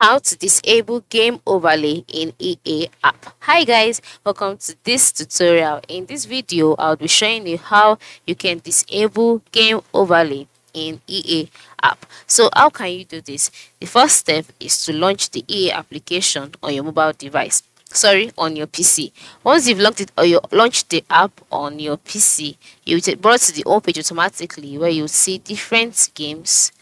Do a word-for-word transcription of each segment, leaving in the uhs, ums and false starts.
How to disable game overlay in E A app. Hi guys, welcome to this tutorial. In this video, I'll be showing you how you can disable game overlay in E A app. So how can you do this? The first step is to launch the E A application on your mobile device. Sorry, on your P C. Once you've launched it or you launched the app on your P C, you'll be brought to the home page automatically where you'll see different games.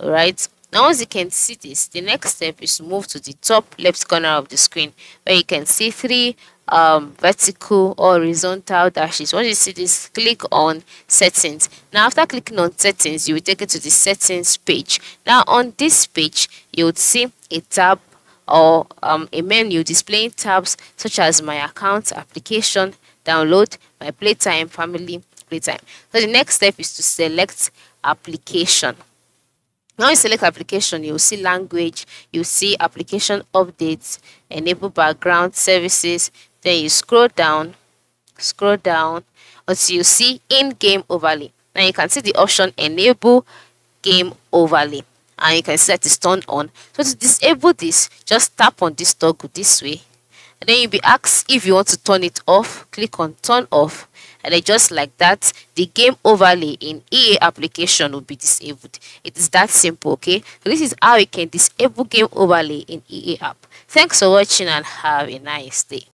Alright. Now, once you can see this, the next step is to move to the top left corner of the screen where you can see three um, vertical or horizontal dashes. Once you see this, click on settings. Now, after clicking on settings, you will take it to the settings page. Now, on this page, you would see a tab or um, a menu displaying tabs such as my account, application, download, my playtime, family, playtime. So, the next step is to select application. Now you select application, you'll see language, you'll see application updates, enable background services, then you scroll down, scroll down until you see in-game overlay. Now you can see the option enable game overlay and you can see that it's turned on. So to disable this, just tap on this toggle this way and then you'll be asked if you want to turn it off, click on turn off. And then just like that, the game overlay in E A application will be disabled. It is that simple, okay? So this is how you can disable game overlay in E A app. Thanks for watching and have a nice day.